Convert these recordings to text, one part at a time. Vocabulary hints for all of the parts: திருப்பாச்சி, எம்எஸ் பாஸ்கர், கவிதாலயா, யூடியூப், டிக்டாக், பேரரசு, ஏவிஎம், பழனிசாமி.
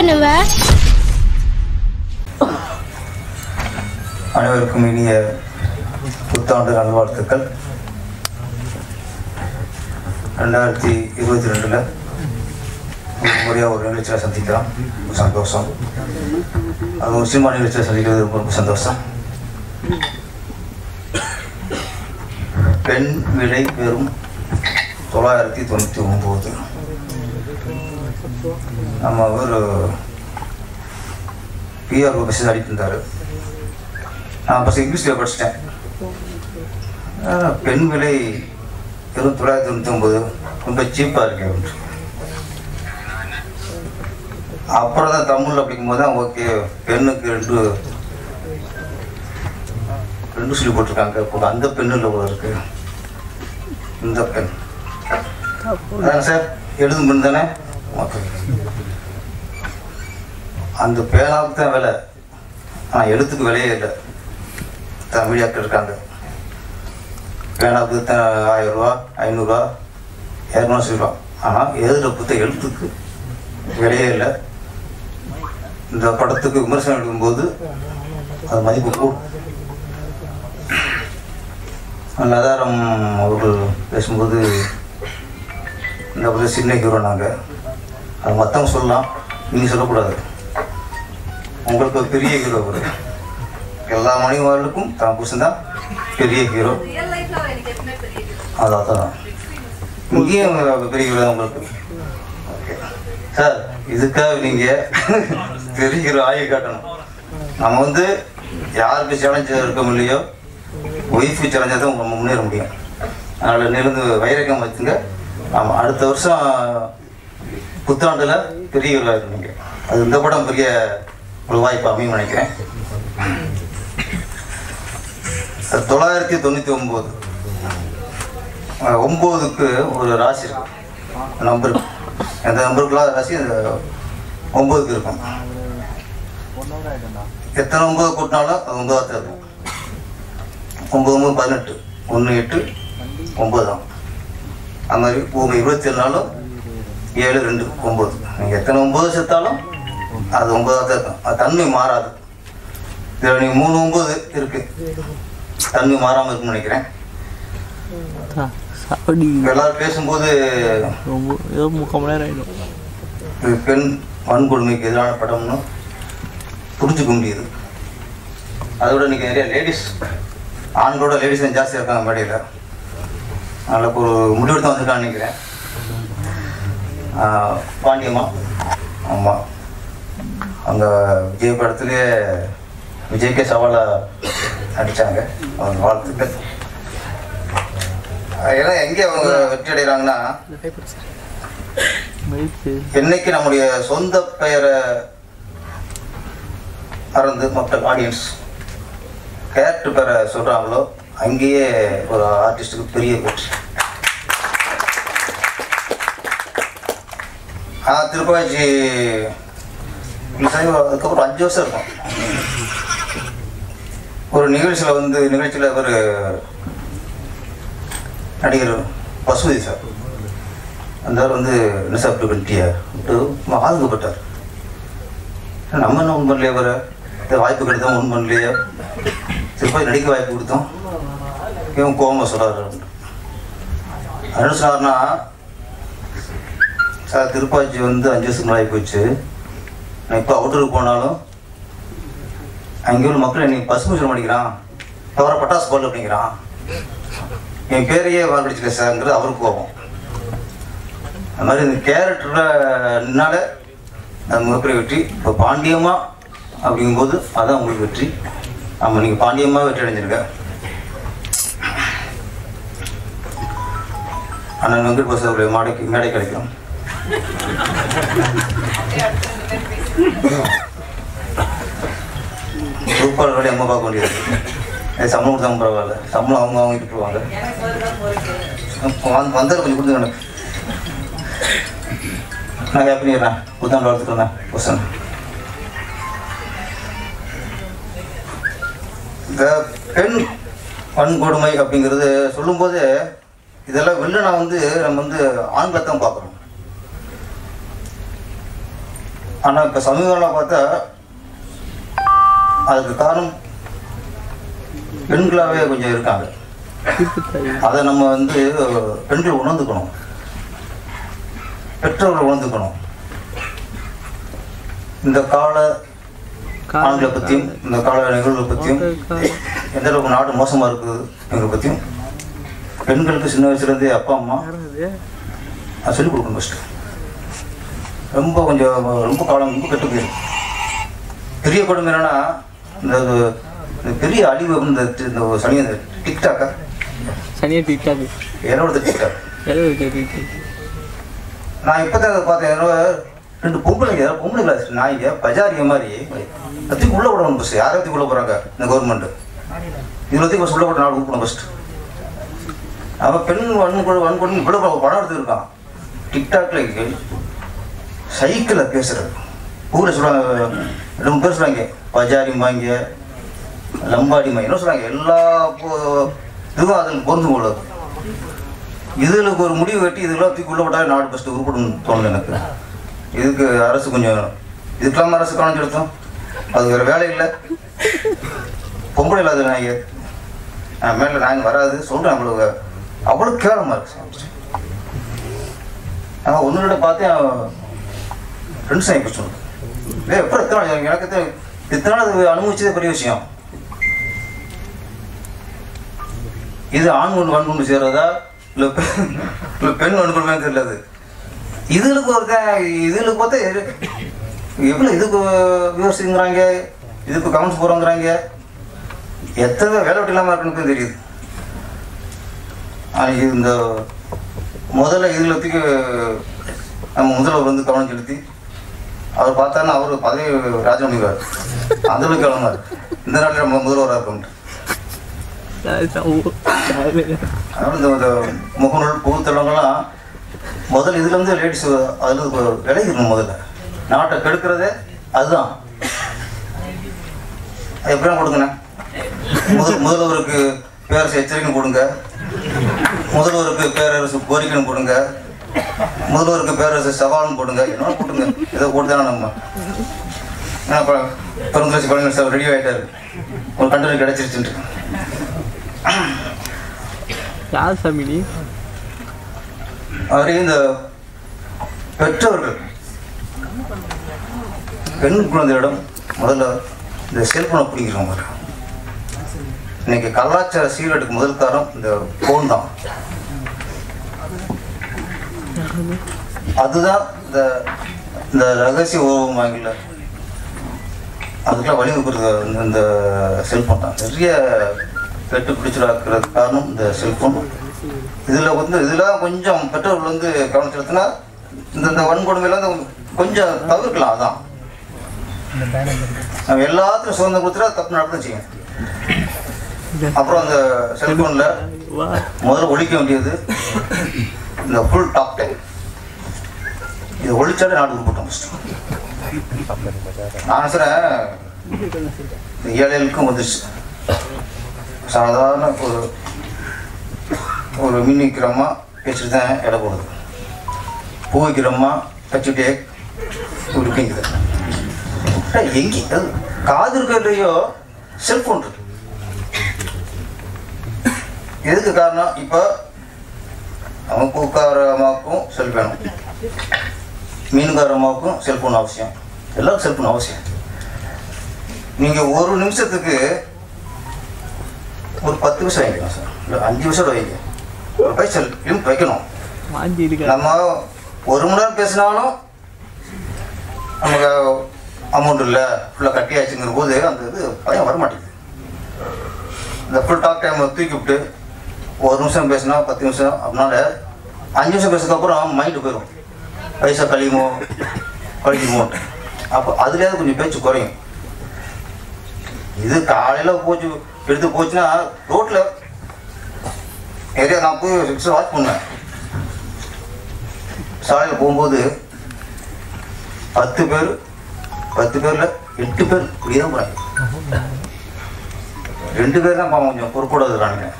பண்ணுவ? அனைவருக்கும் இனிய புத்தாண்டு நல்வாழ்த்துக்கள். 2022ல முறையாக ஒரு நிகழ்ச்சியில் சந்திக்கலாம், சந்தோஷம். அது முஸ்லீமான நிகழ்ச்சியில் சந்திக்கிறது ரொம்ப சந்தோஷம். பெண் விலை பெறும் 999 நம்ம ஒரு பிஆர்ஓ மெசேஜ் அனுப்பியிருந்தார். நான் ஃபஸ்ட் இங்கிலீஷில் படிச்சிட்டேன். பெண் விலை 999 ரொம்ப சீப்பாக இருக்கு. அப்புறம் தான் தமிழில் படிக்கும்போது தான் ஓகே, பெண்ணுக்கு ரெண்டு சொல்லி போட்டிருக்காங்க. இப்போ அந்த பெண்ணில் கூட இருக்கு இந்த பெண். அதாங்க சார், எழுதும் பெண் தானே. ஓகே, அந்த பேனாவுக்கு தான் விலை, ஆனால் எழுத்துக்கு விலையே இல்லை. தமிழாக்கள் இருக்காங்க, பேனாவுக்கு தான் 1000 ரூபா, 500 ரூபா, 200 ரூபா. ஆனால் எழுதுகிற புத்த எழுத்துக்கு விலையே இல்லை. இந்த படத்துக்கு விமர்சனம் எழுதும்போது அது மதிப்பு கூடும். நதாரம் அவர்கள் பேசும்போது இந்த படத்தில் சின்ன ஹீரோ நாங்கள், அது மற்றவங்க சொல்லலாம், நீங்கள் சொல்லக்கூடாது. உங்களுக்கு பெரிய ஹீரோ கூட, எல்லா மனைவிமார்களுக்கும் தான் புருஷன்தான் பெரிய ஹீரோ. அதான் தான் இங்கேயும் பெரிய ஹீரோ தான் உங்களுக்கு. ஓகே சார், இதுக்காக நீங்கள் பெரிய ஹீரோ ஆய்வு காட்டணும். நம்ம யாருக்கு சேலஞ்சாக இருக்கோம் இல்லையோ, ஒய்ஃபு சேலஞ்சாக தான் நம்ம முன்னேற முடியும். அதனால் நிலந்து வைரகம் வச்சுங்க. ஆமாம், அடுத்த வருஷம் புத்தாண்டில் பெரிய ஹீரோவாக இருக்கீங்க. அது இந்த படம் பெரிய ஒரு வாய்ப்பு அமையும் நினைக்கிறேன். 999 9க்கு ஒரு ராசி இருக்கும், நம்பர். அந்த நம்பருக்குலாம் ராசி அந்த 9க்கு இருக்கும். எத்தனை 9 கூட்டினாலும் அது 9 இருக்கும். 9 9 18 1 8 9 தான். அது மாதிரி பூமி 27 நாளும் 7 2 9. நீங்கள் எத்தனை 9 சேர்த்தாலும் அது 9 தான் இருக்கும். அது தன்மை மாறாது. இதில் நீங்கள் 3 9 இருக்கு, தன்மை மாறாமல் இருக்குன்னு நினைக்கிறேன். எல்லாரும் பேசும்போது பெண் வன்கொடுமைக்கு எதிரான படம்னு புரிஞ்சுக்க முடியுது. அதோட இன்றைக்கி நிறைய லேடிஸ், ஆண்களோட லேடிஸ் ஜாஸ்தியாக இருக்காங்க மேடையில். நல்ல ஒரு முடிவெடுத்து தான் வந்துருக்கான்னு நினைக்கிறேன். பாண்டியம்மா, ஆமாம், அந்த விஜய் படத்துலேயே விஜய்க்கே சவாலாக நடித்தாங்க. அவங்க வாழ்த்துக்கள். அதெல்லாம் எங்கே அவங்க வெற்றி அடைகிறாங்கன்னா, என்னைக்கு நம்முடைய சொந்த பெயரை மறந்து மக்கள் ஆடியன்ஸ் கேரக்டர் பெற சொல்கிறாங்களோ அங்கேயே ஒரு ஆர்டிஸ்டுக்கு பெரிய வெற்றி. திருப்பாச்சி அதுக்கப்புறம் 5 வருஷம் இருக்கும். ஒரு நிகழ்ச்சியில் நிகழ்ச்சியில் ஒரு நடிகர் பசுபதி சார், அந்த நிசாப்டியார் ஆதங்கப்பட்டார். நம்ம என்ன ஒன்று பண்ணலையே, வர வாய்ப்பு கிடைத்தோம், ஒன்று பண்ணலையே, திருப்பதி நடிக்க வாய்ப்பு கொடுத்தோம், இவன் கோபமாக சொல்கிறாரு. என்ன சொன்னார்னா, சார் திருப்பாச்சி 5 வருஷத்துக்கு ஆகி போச்சு, நான் இப்போ அவுட்டருக்கு போனாலும் அங்கே உள்ள மக்கள் என்னை பசுமை சொல்ல மாட்டேங்கிறான், தவிர பட்டாசு போடல அப்படிங்கிறான், என் பேரையே வாங்கிடுச்சுக்க சார்ங்கிறது அவருக்கு கோபம். அது மாதிரி இந்த கேரக்டர்னால அது மிகப்பெரிய வெற்றி. இப்போ பாண்டியம்மா அப்படிங்கும்போது அதுதான் உங்களுக்கு வெற்றி. ஆமாம், நீங்கள் பாண்டியம்மா வெற்றி அடைஞ்சிருக்க. ஆனால் வெங்கட் பாஸ் அவருடைய மேடை கிடைக்கும். சூப்பர் வேலையை அம்மா பார்க்க வேண்டியது. சம்பளம் கொடுத்தா பரவாயில்ல, சம்பளம் அவங்க வாங்கிட்டு போடுவாங்க. வந்தால் கொஞ்சம் கொடுத்து எனக்கு நான் ஹேப்பி நியூர்ண்ணா, புத்தாண்டு வாழ்த்துக்கண்ணா. கொஸ்டன் இந்த பெண் வன்கொடுமை அப்படிங்கிறது சொல்லும்போது இதெல்லாம் வெளில நான் நம்ம ஆண்களை தான் பார்க்குறோம். ஆனால் இப்போ சமீபத்தில் பார்த்தா அதுக்கு காரணம் பெண்களாகவே கொஞ்சம் இருக்காங்க. அதை நம்ம வந்து பெண்கள் உணர்ந்துக்கணும், பெற்றோர்கள் உணர்ந்துக்கணும். இந்த கால ஆண்களை பற்றியும் இந்த கால நிகழ்வுகளை பற்றியும் எந்த அளவுக்கு நாடு மோசமாக இருக்குது எங்களை பற்றியும் பெண்களுக்கு சின்ன வயசுலேருந்தே அப்பா அம்மா நான் சொல்லிக் கொடுக்கணும். ஃபஸ்ட்டு ரொம்ப கொஞ்சம் ரொம்ப காலம் ரொம்ப கெட்டு போயிடும். பெரிய படம் என்னென்னா இந்த பெரிய அழிவு இந்த சனியை டிக்டாக்கா சனியா டிக்டாக் என்னோட டிக்டாக் நான் இப்போ தான் அதை பார்த்தேன். என்னோட ரெண்டு பொம்பளைங்க பொம்பளைங்களா நாய்ங்க பஜாரிங்க மாதிரி எல்லாத்தையும் உள்ளே விடணும். ஃபஸ்ட்டு யாரை பற்றி உள்ளே போகிறாங்க இந்த கவர்மெண்ட்டு இதுலத்தையும் ஃபஸ்ட் உள்ள போட்டு நாடு கூப்பிடணும். ஃபஸ்ட்டு அவன் பெண் வன்கொடுமை இவ்வளோ படம் எடுத்துருக்கான் டிக்டாக்ல சைக்கிளை பேசுகிறது ஊரில் சொல்லுவாங்க. 2 பேர் சொல்லுவாங்க பஜாரிம்பாங்க லம்பாடி மையன்னு சொல்கிறாங்க. எல்லா இதுவும் அதில் பொருந்து கொள்ளுது. இதுகளுக்கு ஒரு முடிவு கட்டி இதெல்லாம் தூக்கி உள்ள விட்டால் நாடு ஃபஸ்ட்டு உருப்படும் தோணுது எனக்கு. இதுக்கு அரசு கொஞ்சம் இதுக்கெல்லாம் அரசு கவனம் செலுத்தும். அது வேறு வேலை இல்லை. பொம்பளை இல்லாத நாங்கள் மேலே நாங்கள் வராது சொல்கிறேன். அவங்களுக்கு அவ்வளோ கேவலமாக இருக்கு. நான் ஒன்றுகிட்ட பார்த்தேன் ஃப்ரெண்ட்ஸ் ஆகி போச்சு எப்போ எத்தனை எனக்கு இத்தனை நாள் அது அனுபவிச்சதே பெரிய விஷயம். இது ஆண் ஒன்று வன்கொண்டு சேர்றதா இல்லை இல்லை பெண் வன்கொடுமே தெரியல. அது இதுகளுக்கு ஒரு இதுகளுக்கு பார்த்தா எவ்வளோ இதுக்கு விமர்சிங்கிறாங்க, இதுக்கு கமெண்ட்ஸ் போகிறோங்கிறாங்க. எத்தனை வேலை விட்டு இல்லாமல் இருக்குன்னு தெரியுது. ஆனால் இந்த முதல்ல இதுலத்துக்கு நம்ம முதல்வர் வந்து கவனம் செலுத்தி அவர் பார்த்தாருன்னா அவர் பதவி ராஜினாமிவார். அந்தளவுக்கு கவனமாக இருக்கு இந்த நாட்டில் நம்ம முதல்வராக இருக்கோம்ட்டு. அதனால இந்த முகநூல் பொதுத்தளங்கள்லாம் முதல்ல இதுலேருந்து லேடிஸ் அதில் விளையிடணும். முதல்ல நாட்டை கெடுக்கிறதே அதுதான். அது எப்படின்னா கொடுங்கண்ணே முதல்வருக்கு பேரரசு எச்சரிக்கை கொடுங்க, முதல்வருக்கு பேரரசு கோரிக்கைன்னு கொடுங்க, முதல்வருக்கு பேரரசு சவாலும் போடுங்க, என்னோட போட்டுங்க. ஏதோ போட்டு தானே நம்ம ஏன்னா பெருந்துராட்சி பழனிசாமி சார் ரெடி ஆகிட்டாரு ஒரு கண்டனம் கிடைச்சிருச்சுட்டு. யார் சாமி அவரே இந்த பெற்றோர்கள் பெண் குழந்தையிடம் முதல்ல இந்த செல்ஃபோனை பிடிக்கிறவங்க. இன்னைக்கு கலாச்சார சீரடுக்கு முதல் காரணம் இந்த ஃபோன் தான். அதுதான் இந்த ரகசிய உறவு வாங்கல அதுக்கெல்லாம் வழிவகுக்கிறது இந்த செல்ஃபோன் தான். நிறைய பெற்று பிடிச்சலாக்குறதுக்கு காரணம் இந்த செல்ஃபோன். இதில் வந்து இதெல்லாம் கொஞ்சம் பெற்றோர்கள் வந்து கவனம் செலுத்தினா இந்த வன்கொடுமையெல்லாம் கொஞ்சம் தவிர்க்கலாம். அதான் நம்ம எல்லாத்துக்கும் சுதந்திரம் கொடுத்துட்டா தப்பு நடந்து செய்யும். அப்புறம் அந்த செல்ஃபோனில் முதல்ல ஒழிக்க வேண்டியது இந்த ஃபுல் டாக் டைம். இது ஒழிச்சாலே நாட்டுக்கு போட்டோம். நான் சார் ஏழைகளுக்கும் வந்துச்சு சாதாரண ஒரு மீன் விற்கிறோமா பேச்சுட்டு தான் இட போடுது, பூ வைக்கிறோமா வச்சுட்டே இருக்குங்குது. எங்கே அது காது இருக்கிறதுலையோ செல்ஃபோன் இருக்கு. எதுக்கு காரணம் இப்போ அவன் பூக்கார அம்மாவுக்கும் செல்ஃபோன், மீன்கார அம்மாவுக்கும் செல்ஃபோன் அவசியம், எல்லாருக்கும் செல்ஃபோன் அவசியம். நீங்கள் ஒரு நிமிஷத்துக்கு ஒரு 10 நிமிஷம் வாங்கிக்கலாம் சார், இல்லை 5 நிமிஷம் வைங்க, ஒரு பைசல் லிமிட் வைக்கணும். நம்ம 1 மணி நேரம் பேசினாலும் நமக்கு அமௌண்ட் இல்லை ஃபுல்லாக கட்டி ஆச்சுங்கிற போது அந்த இது பயம் வரமாட்டேங்குது. இந்த ஃபுல் டாக் டைம் தூக்கி விட்டு 1 நிமிஷம் பேசினா 10 நிமிஷம் அப்படின்னால 5 நிமிஷம் பேசுறதுக்கப்புறம் மைண்டு போயிடும். பைசா கழியுமோ கழிக்குமோன்ட்டு அப்போ அதுலேயாவது கொஞ்சம் பேச்சு குறையும். இது காலையில் போச்சு எடுத்து போச்சுன்னா ரோட்டில் நிறையா நான் போய் வாட்ச் பண்ணேன். சாலையில் போகும்போது 10 பேரில் 8 பேர் இப்படியே தான் போகிறாங்க. 2 பேர் தான் பாவம் கொஞ்சம் பொறுக்கூடாதுறானுங்க.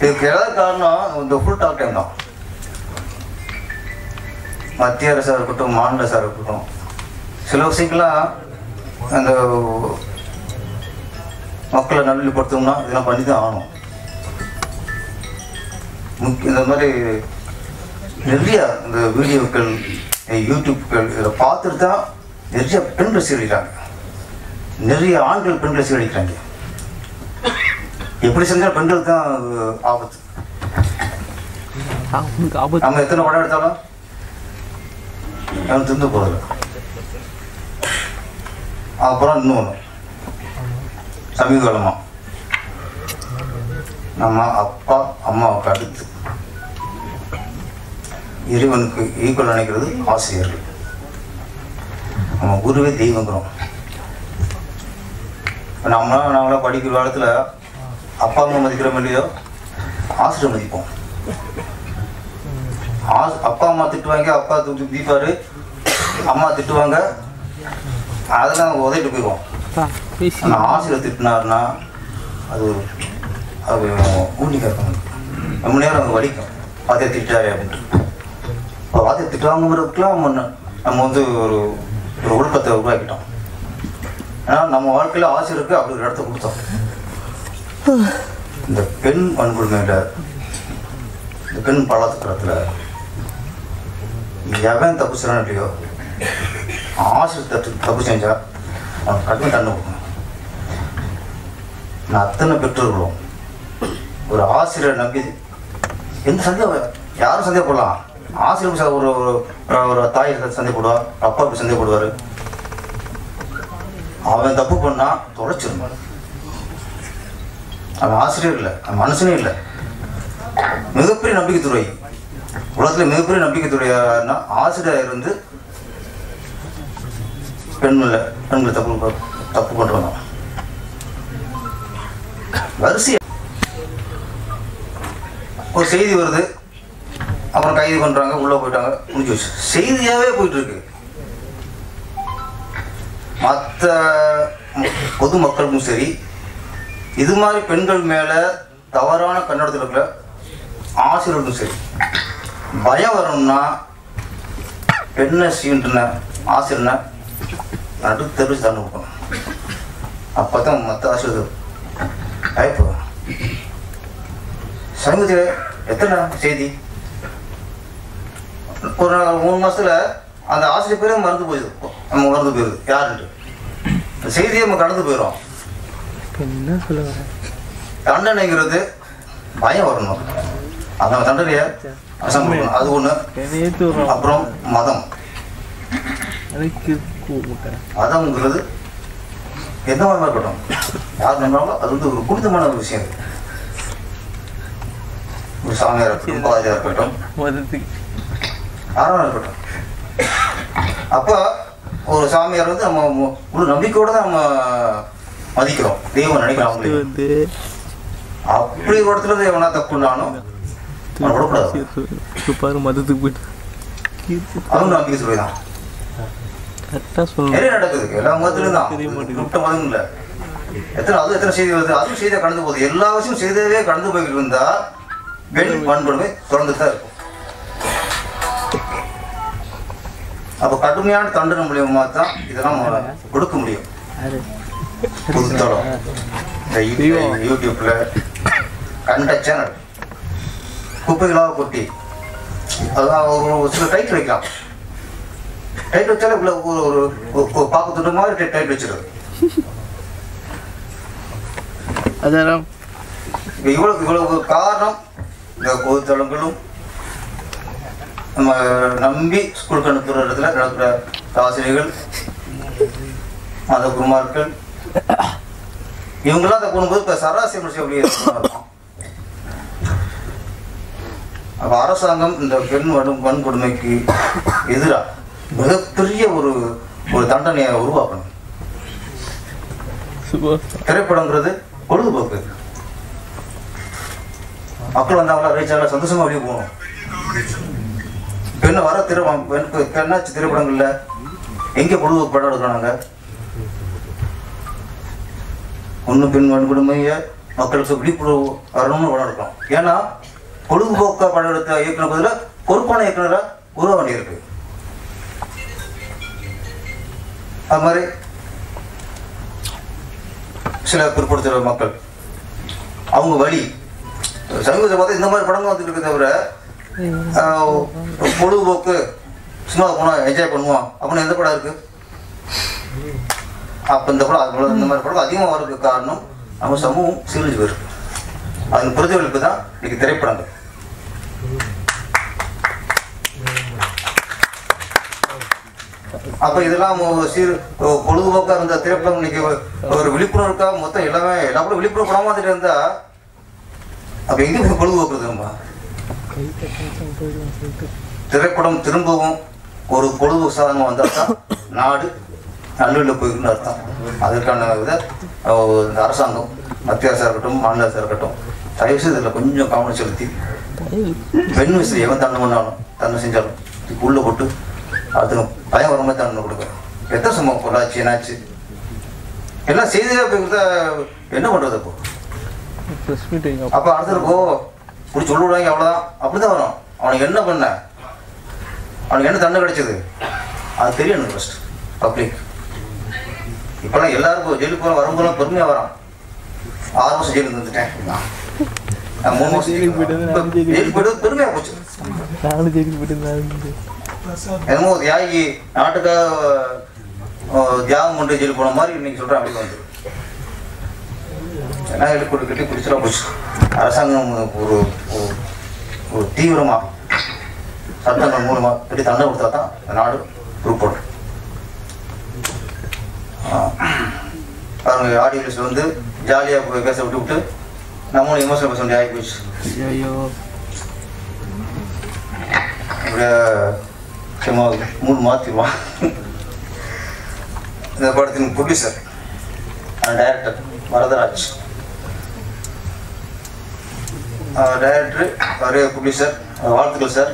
இதுக்கு ஏதாவது காரணம் இந்த ஃபுல் டாக் டைம் தான். மத்திய அரசாக இருக்கட்டும், மாநில அரசாக இருக்கட்டும், சில விஷயங்களா அந்த மக்களை நல்வழிப்படுத்தணும்னா இதெல்லாம் பண்ணி தான் ஆகணும். இந்த மாதிரி நிறைய இந்த வீடியோக்கள் யூடியூப்கள் இதில் பார்த்துட்டு தான் நிறைய பெண்கள் சீரழிக்கிறாங்க, நிறைய ஆண்கள் பெண்களை சீரழிக்கிறாங்க. எப்படி செஞ்சால் பெண்கள் தான் ஆபத்து. அவங்க எத்தனை படம் எடுத்தாலும் அவன் திருந்து போதில்லை. அப்புறம் இன்னொன்று சமீப காலமாக நம்ம அப்பா அம்மாவுக்கு அடுத்து இறைவனுக்கு ஈக்குவல் நினைக்கிறது ஆசிரியர்கள். நம்ம குருவே தெய்வங்கிறோம். இப்போ நாங்களாம் படிக்கிற காலத்தில் அப்பா அம்மா மதிக்கிறோம் இல்லையோ, ஆசிரியர் மதிப்போம். அப்பா அம்மா திட்டுவாங்க, அப்பா திட்டு தீப்பாரு, அம்மா திட்டுவாங்க, அதெல்லாம் உதவிட்டு போயிடுவோம். ஆனால் ஆசிரியர் திட்டினாருன்னா அது அது ஊண்டிக்க இருக்கும், ரொம்ப நேரம் அவங்க வலிக்கும். வாத்தியை திட்டாரு அப்படின்ட்டு இப்போ வாத்தியை திட்டுவாங்கிறதுக்குலாம் நம்ம வந்து ஒரு ஒரு ஒழுக்கத்தை உருவாக்கிட்டோம். ஏன்னா நம்ம வாழ்க்கையில் ஆசிரியருக்கு அப்படி ஒரு இடத்த கொடுத்தோம். இந்த பெண் வன்கொடுமையில், இந்த பெண் பலாத்துக்கிறதுல எவன் தப்பு செய்யணும் இல்லையோ, ஆசிரியர் தப்பு செஞ்சால் அவனுக்கு கடுமை தண்ணி கொடுக்கணும். நான் அத்தனை பெற்றோர்களும் ஒரு ஆசிரியர் நம்பி எந்த சந்தேகம், யாரும் சந்தேகப்படலாம். ஆசிரியர் ஒரு ஒரு தாய் சந்தேகப்படுவார், அப்பா அப்படி சந்தேகப்படுவார். அவன் தப்பு பண்ணால் தொலைச்சிருந்தான். அவன் ஆசிரியர் இல்லை, அவன் மனுஷனே இல்லை. மிகப்பெரிய நம்பிக்கை துறை, உலகத்தில் மிகப்பெரிய நம்பிக்கை துறை யாருன்னா ஆசிரியர் இருந்து பெண்களை பெண்களை தப்பு பண்ணுறாங்க. வரிசையாக ஒரு செய்தி வருது, அப்புறம் கைது பண்ணுறாங்க, உள்ளே போயிட்டாங்க, முடிஞ்சு வச்சு. செய்தியாகவே போயிட்டுருக்கு. மற்ற பொதுமக்களுக்கும் சரி, இது மாதிரி பெண்கள் மேலே தவறான கண்ணோட்டத்தில் இருக்கிற ஆசிரியர்களுக்கும் சரி, பயம் வரணும்னா பெண்ணை சீன்ற ஆசிரியனை நடு தெரிஞ்சு தண்ணி கொடுக்கணும். அப்போ தான் மற்ற ஆசிரியர் பயப்படுவாங்க. சமீபத்தில் எத்தனை செய்தி, ஒரு 3 மாதத்தில் அந்த ஆசிரியர் பேரே மறந்து போயிடுது. நம்ம மறந்து போயிடுது யாருன்ட்டு செய்தியை நம்ம கடந்து போயிடும். தண்டனைங்கிறது பயம் வரணும், அந்த தண்டனையை அசம்பளம். அது ஒன்று. அப்புறம் மதம், மதம்ங்கிறது எந்த மாதிரி இருக்கட்டும், யார் நம்பினாலும் அது வந்து ஒரு புனிதமான ஒரு விஷயம். ஒரு சாமியாக இருக்கட்டும், பாதியாக இருக்கட்டும், யாரும் இருக்கட்டும். அப்போ ஒரு சாமியார் வந்து நம்ம முழு நம்பிக்கையோடு தான் நம்ம மதிக்கிறோம், தெய்வம் நினைக்கிறோம். அப்படி ஒரு இடத்துல எவனா தப்புனாலும் விடக்கூடாது. மதத்துக்கு போயிட்டு அவங்க நம்பிக்கை சொல்லிதான் நடக்குது. எல்லா மதத்துலையும் தான், விட்ட மதம் இல்லை. எத்தனை செய்தி வருது, அதுவும் செய்தியாக கடந்து போகுது. எல்லா விஷயம் செய்தியாகவே கடந்து போய்கிட்டு இருந்தால் பெண் வன்கொடுமை தொடர்ந்துட்டு தான் இருக்கும். அப்போ கடுமையான தண்டனை மூலியமா தான் இதெல்லாம் கொடுக்க முடியும். யூடியூப்ல கண்ட சேனல் குப்பைகளாக கொட்டி அதான் ஒரு சில டைட் வைக்கலாம். டைட் வச்சாலே ஒரு பாக்கத்துட்டு மாதிரி டைட் வச்சிருது. இவ்வளவு காரணம் இந்த பொதுத்தளங்களும் நம்ம நம்பி ஸ்கூலுக்கு அனுப்புகிற இடத்துல நடக்கிற ஆசிரியர்கள், மத குருமார்கள், இவங்களாம் அதை போகும்போது இப்போ சராசரி முடிச்சு அப்படியே இருக்கும். அப்போ அரசாங்கம் இந்த பெண் வன்கொடுமைக்கு எதிராக மிகப்பெரிய ஒரு தண்டனையை உருவாக்கணும். திரைப்படங்கிறது பொழுதுபோக்கு. மக்கள் வந்தாங்களா ரீச்சாங்களா சந்தோஷமா வெளியே போகணும். பெண்ணை வர பெண்ணாச்சு திரைப்படங்கள்ல எங்கே பொழுது படம் எடுக்கிறாங்க? ஒன்றும் பெண் வன்கொடுமைய மக்களுக்கு விழிப்புணர்வு வரணும்னு படம் எடுக்கிறோம். ஏன்னா பொழுதுபோக்காக படம் எடுத்த இயக்குனர் பதில் பொறுப்பான இயக்குனராக உருவாக வேண்டியிருக்கு. அதுமாதிரி சில பிற்படுத்துகிற மக்கள் அவங்க வழி சமீபத்தில் பார்த்தா இந்த மாதிரி படங்கள் வந்துட்டு இருக்க தவிர பொழுதுபோக்கு சும்மா போனால் என்ஜாய் பண்ணுவோம் அப்படின்னு எந்த படம் இருக்குது? அப்போ இந்த படம் அது இந்த மாதிரி படம் அதிகமாக வர்றதுக்கு காரணம் நம்ம சமூகம் சீரழிஞ்சு போயிருக்கு. அதன் பிரதிபலிப்பு தான் இன்றைக்கி திரைப்படங்கள். அப்போ இதெல்லாம் பொழுதுபோக்காக இருந்த திரைப்படம் இன்னைக்கு ஒரு விழிப்புணர்வுக்காக மொத்தம் எல்லாமே எல்லா படம் விழிப்புணர்வு படமாக வந்துட்டு இருந்தா அப்போ எங்கே பொழுதுபோக்குறது? நம்ம திரைப்படம் திரும்பவும் ஒரு பொழுதுபோக்கு சாதனமாக வந்தால் தான் நாடு நல்லூரில் போயிருக்குன்னு அர்த்தம். அதற்கான இதை இந்த அரசாங்கம் மத்திய அரசாக இருக்கட்டும் மாநில அரசாக இருக்கட்டும் தயவு செய்து இதில் கொஞ்சம் கவனம் செலுத்தி பெண் விசிறி எவன் தண்டனை பண்ணாலும் தண்டனை செஞ்சாலும் உள்ளே போட்டு அதுக்கு பயம் வர மாதிரி தண்டனை கொடுக்குறோம். எத்தனை சம்பவம் பொருளாச்சு என்னாச்சு எல்லாம் செய்தியாக போய் கொடுத்தா என்ன பண்ணுறது? அப்போ அப்போ அடுத்திருக்கோ இப்படி சொல்லி விடுவாங்க அவ்வளோதான் அப்படி தான் வரும். அவனுக்கு என்ன பண்ண அவனுக்கு என்ன தண்டனை கிடைச்சது அது தெரியும் எனக்கு. ஃபஸ்ட் பப்ளிக் இப்போலாம் எல்லாருக்கும் ஜெயிலுக்கு போகிற வரும்போதெல்லாம் பொறுமையாக வரான். 6 வருஷம் ஜெயிலுக்கு வந்துட்டேன் நான் 3 வருஷம் ஜெயிலுக்கு போயிட்டு ஜெயிலுக்கு போய்ட்டு பெருமையாக போச்சு. நானும் ஜெயிலுக்கு போயிட்டு என்னமோ தியாகி நாட்டுக்காக தியாகம் கொண்டு ஜெயிலுக்கு போன மாதிரி இன்னைக்கு சொல்கிறேன். அப்படி வந்து ஏன்னா எழுப்பி கட்டி குடிச்சுலாம் போச்சு. அரசாங்கம் ஒரு ஒரு தீவிரமாக சட்டங்கள் மூலமாக கட்டி தண்டனை கொடுத்தா தான் இந்த நாடு உருப்படும். பாருங்க ஆடியோஸ் வந்து ஜாலியாக பேச விட்டு விட்டு நம்மளும் எமோஷனல் பேச வேண்டிய ஆகி போயிடுச்சு. அப்படியே மூணு மாற்றிடுவான். இந்த படத்தின் ப்ரொடியூசர் டைரக்டர் வரதராஜ், டைரக்டர் அவரே ப்ரொடியூசர் வாழ்த்துக்கள் சார்.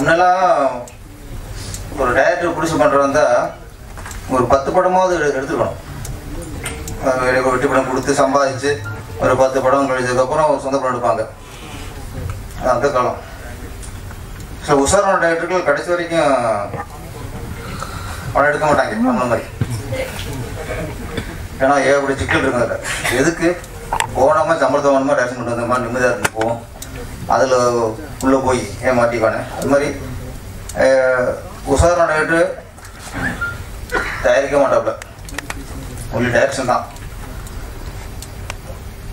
முன்னெல்லாம் ஒரு டைரக்டர் ப்ரொடியூசர் பண்ணுறவந்தா ஒரு 10 படமாவது எடுத்துக்கணும். வெட்டி படம் கொடுத்து சம்பாதிச்சு ஒரு 10 படம் கழிச்சதுக்கப்புறம் ஒரு சொந்த படம் எடுப்பாங்க. அந்த காலம் ஸோ உஷாரான டைரக்டர்கள் கடைசி வரைக்கும் படம் எடுக்க மாட்டாங்க அந்த மாதிரி. ஏன்னா ஏகப்படி சிக்கல் இருக்குங்க. எதுக்கு போனாமல் சம்பளத்தோனமாக டைரக்ஷன் கொண்டு வந்த மாதிரி நிம்மதியாக இருந்து போவோம். அதில் உள்ளே போய் ஏமாட்டிக்கானே அது மாதிரி உஷாரான டைரக்டர் தயாரிக்க மாட்டாப்புல ஒன்லி டைரக்ஷன் தான்.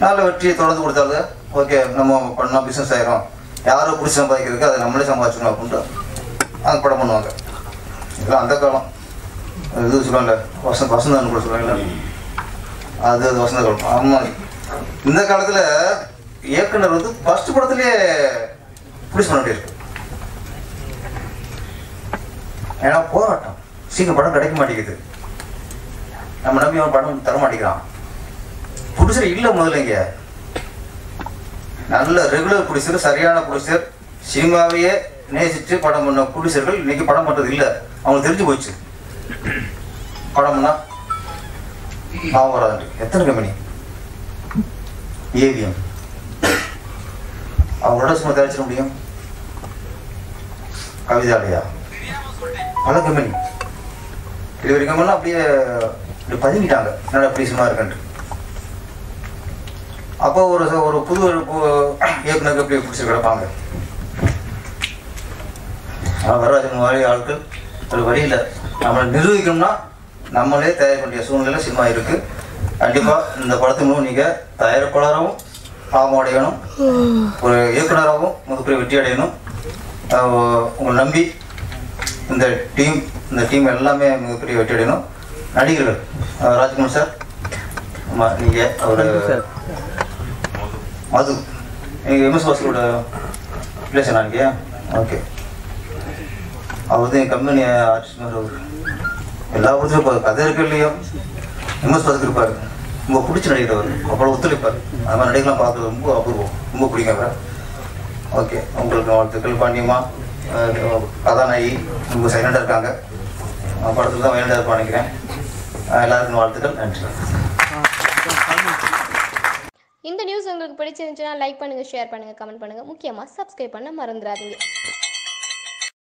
நல்ல வெற்றியை தொடர்ந்து கொடுத்தாலும் ஓகே நம்ம பண்ணால் பிஸ்னஸ் ஆகிரும், யாரும் பிடிச்சி சம்பாதிக்கிறதுக்கு அதை நம்மளே சம்பாதிச்சிடணும் அப்படின்ட்டு அந்த படம் பண்ணுவாங்க. இதெல்லாம் அந்த காலம். இது சொல்லுவாங்கல்ல வசந்தன்னு கூட சொல்லுவாங்கல்ல, அது அது வசந்த காலம். ஆமாம், இந்த காலத்தில் இயக்குனர் வந்து ஃபஸ்ட்டு படத்துலேயே பிடிச்சி பண்ண வேண்டியிருக்கு. ஏன்னா போராட்டம் சீக்கிரம் படம் கிடைக்க மாட்டேங்குது, நம்ம நம்பி அவன் படம் தர மாட்டேங்கிறான். ப்ரொடியூசர் இல்லை முதல்ல இங்கே, நல்ல ரெகுலர் ப்ரொடியூசர் சரியான ப்ரொடியூசர் சினிமாவையே நேசித்து படம் பண்ண ப்ரொடியூசர்கள் இன்றைக்கி படம் பண்ணுறது இல்லை. அவங்களுக்கு தெரிஞ்சு போச்சு படம்னா பாவம் வராது. எத்தனை கம்பெனி ஏவிஎம் அவங்களோட சும்மா தயாரிச்சிட முடியும்? கவிதாலயா பல கம்பெனி இது வரைக்கும்லாம் அப்படியே இப்படி பதுங்கிட்டாங்க. என்னோட பிடிச்சமாக இருக்குன்ட்டு அப்போ ஒரு ஒரு புது இயக்குனருக்கு அப்படியே பிடிச்சி கிடப்பாங்க. வரராஜன் மாதிரி ஆட்கள் ஒரு வழி இல்லை. நம்மளை நிரூபிக்கணும்னா நம்மளே தயார் பண்ணிய சூழ்நிலையில் சினிமா இருக்குது. கண்டிப்பாக இந்த படத்துக்கு நீங்கள் தயாரிப்பாளராகவும் பாவம் அடையணும், ஒரு இயக்குனராகவும் மிகப்பெரிய வெற்றி அடையணும். உங்களை நம்பி இந்த டீம் எல்லாமே மிகப்பெரிய வெற்றி அடையணும். நடிகர்கள் ராஜ்குமார் சார், ஆமாம் நீங்கள் அவர் மது எங்கள் எம்எஸ் பாஸ்கரோட ரிலேஷனா இருக்கே, ஓகே. அவர் வந்து என் கம்பெனி ஆர்டிஸ்ட் அவர் எல்லா படத்துலையும் இருப்பார். கதை இருக்கு இல்லையோ எம்எஸ் பாஸ்கர் இருப்பார், ரொம்ப பிடிச்ச நடிகர் அவர், அவ்வளோ ஒத்துழைப்பார். அது மாதிரி நடிகர்லாம் பார்க்குறது ரொம்ப அபூர்வம், ரொம்ப பிடிக்கும் அவர். ஓகே, உங்களுக்கு வாழ்த்துக்கள். பாண்டியமா கதாநாயகி ரொம்ப சைலண்டாக இருக்காங்க, படத்தில் தான் வயலாக இருப்பான் நினைக்கிறேன். எல்லாருக்கும் வாழ்த்துக்கள், நன்றி. இந்த நியூஸ் உங்களுக்கு பிடிச்சிருந்துச்சுன்னா லைக் பண்ணுங்கள், ஷேர் பண்ணுங்கள், கமெண்ட் பண்ணுங்கள், முக்கியமாக சப்ஸ்கிரைப் பண்ண மறந்துடாதீங்க.